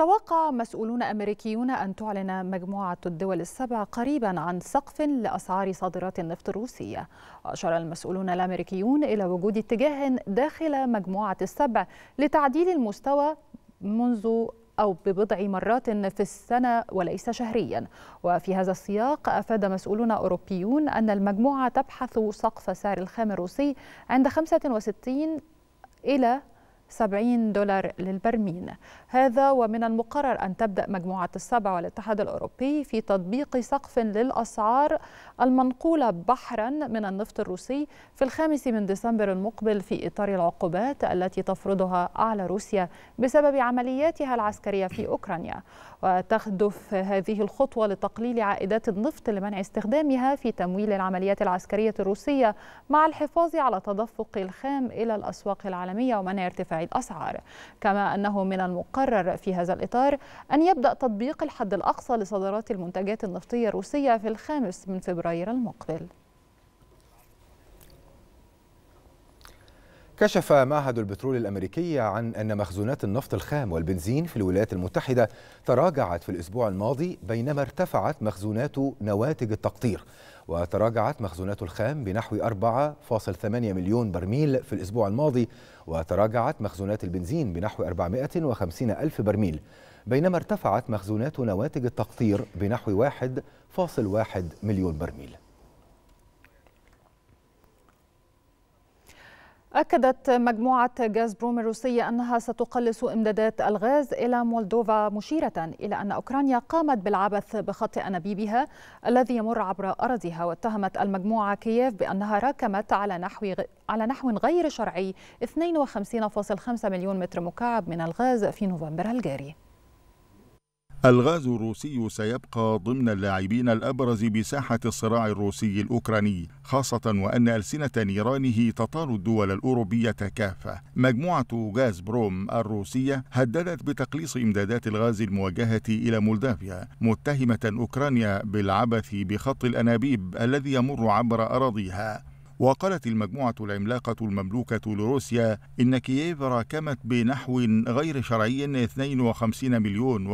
توقع مسؤولون أمريكيون أن تعلن مجموعة الدول السبع قريبا عن سقف لأسعار صادرات النفط الروسية. أشار المسؤولون الأمريكيون إلى وجود اتجاه داخل مجموعة السبع لتعديل المستوى منذ أو ببضع مرات في السنة وليس شهريا. وفي هذا السياق أفاد مسؤولون أوروبيون أن المجموعة تبحث سقف سعر الخام الروسي عند 65 إلى $70 للبرميل. هذا ومن المقرر أن تبدأ مجموعة السبع والاتحاد الأوروبي في تطبيق سقف للأسعار المنقولة بحرا من النفط الروسي في 5 ديسمبر المقبل في إطار العقوبات التي تفرضها على روسيا بسبب عملياتها العسكرية في أوكرانيا. وتهدف هذه الخطوة لتقليل عائدات النفط لمنع استخدامها في تمويل العمليات العسكرية الروسية مع الحفاظ على تدفق الخام إلى الأسواق العالمية ومنع ارتفاع الأسعار. كما أنه من المقرر في هذا الإطار أن يبدأ تطبيق الحد الأقصى لصادرات المنتجات النفطية الروسية في 5 فبراير المقبل. كشف معهد البترول الأمريكي عن أن مخزونات النفط الخام والبنزين في الولايات المتحدة تراجعت في الأسبوع الماضي، بينما ارتفعت مخزونات نواتج التقطير. وتراجعت مخزونات الخام بنحو 4.8 مليون برميل في الأسبوع الماضي، وتراجعت مخزونات البنزين بنحو 450 ألف برميل، بينما ارتفعت مخزونات نواتج التقطير بنحو 1.1 مليون برميل. أكدت مجموعة غازبروم الروسية أنها ستقلص إمدادات الغاز إلى مولدوفا، مشيرة إلى أن أوكرانيا قامت بالعبث بخط أنابيبها الذي يمر عبر أراضيها. واتهمت المجموعة كييف بأنها راكمت على نحو غير شرعي 52.5 مليون متر مكعب من الغاز في نوفمبر الجاري. الغاز الروسي سيبقى ضمن اللاعبين الأبرز بساحة الصراع الروسي الأوكراني، خاصة وأن ألسنة نيرانه تطال الدول الأوروبية كافة. مجموعة غازبروم الروسية هددت بتقليص إمدادات الغاز الموجهة إلى مولدافيا، متهمة أوكرانيا بالعبث بخط الأنابيب الذي يمر عبر أراضيها. وقالت المجموعة العملاقة المملوكة لروسيا إن كييف راكمت بنحو غير شرعي 52.5 مليون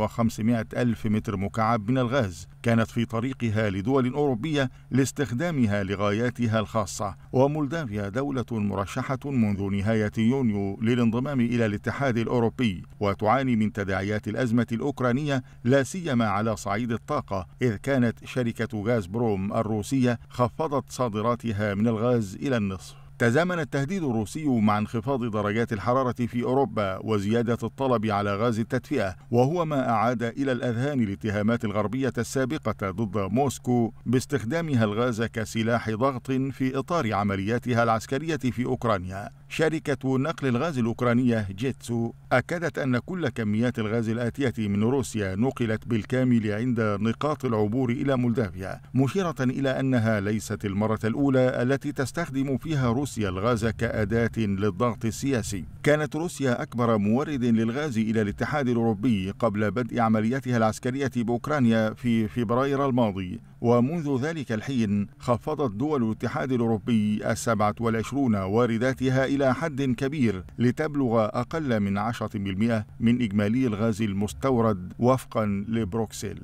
متر مكعب من الغاز كانت في طريقها لدول أوروبية لاستخدامها لغاياتها الخاصة. ومولدافيا دولة مرشحة منذ نهاية يونيو للانضمام إلى الاتحاد الأوروبي، وتعاني من تداعيات الأزمة الأوكرانية لا سيما على صعيد الطاقة، إذ كانت شركة غازبروم الروسية خفضت صادراتها من الغاز إلى النصف. تزامن التهديد الروسي مع انخفاض درجات الحرارة في أوروبا وزيادة الطلب على غاز التدفئة، وهو ما أعاد إلى الأذهان الاتهامات الغربية السابقة ضد موسكو باستخدامها الغاز كسلاح ضغط في إطار عملياتها العسكرية في أوكرانيا. شركة نقل الغاز الأوكرانية جيتسو أكدت أن كل كميات الغاز الآتية من روسيا نقلت بالكامل عند نقاط العبور إلى مولدافيا، مشيرة إلى أنها ليست المرة الأولى التي تستخدم فيها روسيا الغاز كأداة للضغط السياسي. كانت روسيا أكبر مورد للغاز إلى الاتحاد الأوروبي قبل بدء عملياتها العسكرية بأوكرانيا في فبراير الماضي، ومنذ ذلك الحين خفضت دول الاتحاد الأوروبي 27 وارداتها إلى حد كبير لتبلغ أقل من 10% من إجمالي الغاز المستورد وفقا لبروكسل.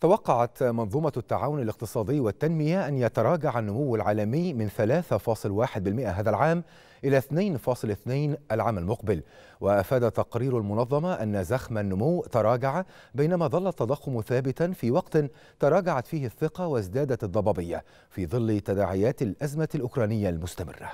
توقعت منظومة التعاون الاقتصادي والتنمية أن يتراجع النمو العالمي من 3.1% هذا العام إلى 2.2% العام المقبل. وأفاد تقرير المنظمة أن زخم النمو تراجع، بينما ظل التضخم ثابتا في وقت تراجعت فيه الثقة وازدادت الضبابية في ظل تداعيات الأزمة الأوكرانية المستمرة.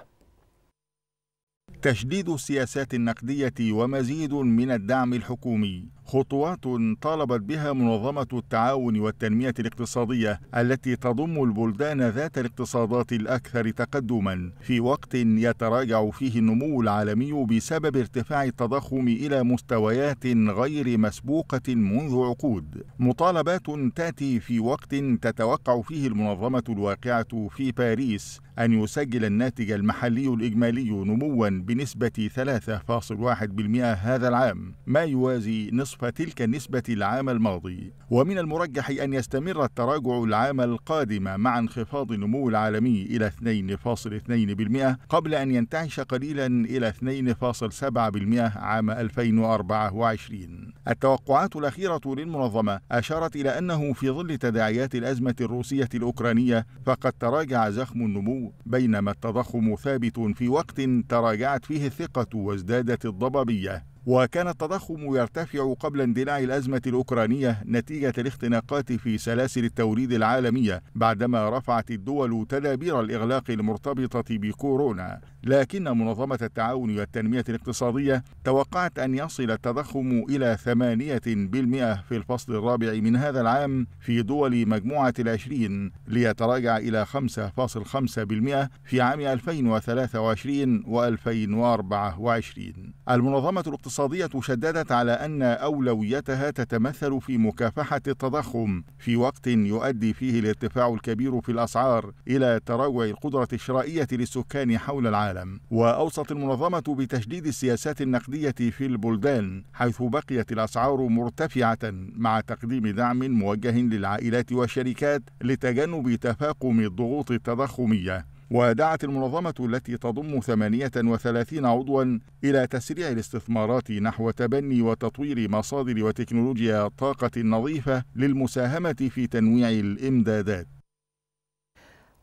تشديد السياسات النقدية ومزيد من الدعم الحكومي، خطوات طالبت بها منظمة التعاون والتنمية الاقتصادية التي تضم البلدان ذات الاقتصادات الأكثر تقدما، في وقت يتراجع فيه النمو العالمي بسبب ارتفاع التضخم إلى مستويات غير مسبوقة منذ عقود. مطالبات تأتي في وقت تتوقع فيه المنظمة الواقعة في باريس أن يسجل الناتج المحلي الإجمالي نمواً بنسبة 3.1% هذا العام، ما يوازي نصف تلك النسبة العام الماضي. ومن المرجح أن يستمر التراجع العام القادم مع انخفاض النمو العالمي إلى 2.2% قبل أن ينتعش قليلا إلى 2.7% عام 2024. التوقعات الأخيرة للمنظمة أشارت إلى أنه في ظل تداعيات الأزمة الروسية الأوكرانية فقد تراجع زخم النمو، بينما التضخم ثابت في وقت تراجعت فيه الثقة وازدادت الضبابية. وكان التضخم يرتفع قبل اندلاع الأزمة الأوكرانية نتيجة الاختناقات في سلاسل التوريد العالمية، بعدما رفعت الدول تدابير الإغلاق المرتبطة بكورونا. لكن منظمة التعاون والتنمية الاقتصادية توقعت أن يصل التضخم إلى 8% في الفصل الرابع من هذا العام في دول مجموعة ال20، ليتراجع إلى 5.5% في عام 2023 و2024. المنظمة الاقتصادية شددت على أن أولويتها تتمثل في مكافحة التضخم في وقت يؤدي فيه الارتفاع الكبير في الأسعار إلى تراجع القدرة الشرائية للسكان حول العالم. وأوصت المنظمة بتشديد السياسات النقدية في البلدان، حيث بقيت الأسعار مرتفعة مع تقديم دعم موجه للعائلات والشركات لتجنب تفاقم الضغوط التضخمية. ودعت المنظمة التي تضم 38 عضوا إلى تسريع الاستثمارات نحو تبني وتطوير مصادر وتكنولوجيا الطاقة النظيفة للمساهمة في تنويع الإمدادات.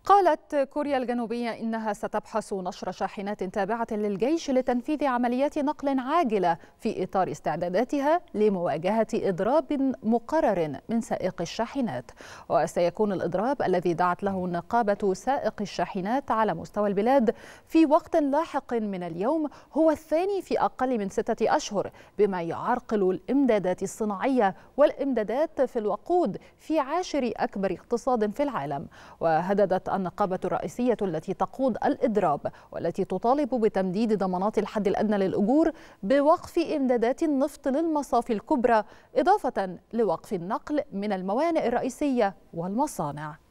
قالت كوريا الجنوبية إنها ستبحث نشر شاحنات تابعة للجيش لتنفيذ عمليات نقل عاجلة في إطار استعداداتها لمواجهة إضراب مقرر من سائق الشاحنات. وسيكون الإضراب الذي دعت له نقابة سائق الشاحنات على مستوى البلاد في وقت لاحق من اليوم هو الثاني في أقل من 6 أشهر، بما يعرقل الإمدادات الصناعية والإمدادات في الوقود في 10 أكبر اقتصاد في العالم. وهددت النقابة الرئيسية التي تقود الإضراب والتي تطالب بتمديد ضمانات الحد الأدنى للأجور بوقف إمدادات النفط للمصافي الكبرى، إضافة لوقف النقل من الموانئ الرئيسية والمصانع.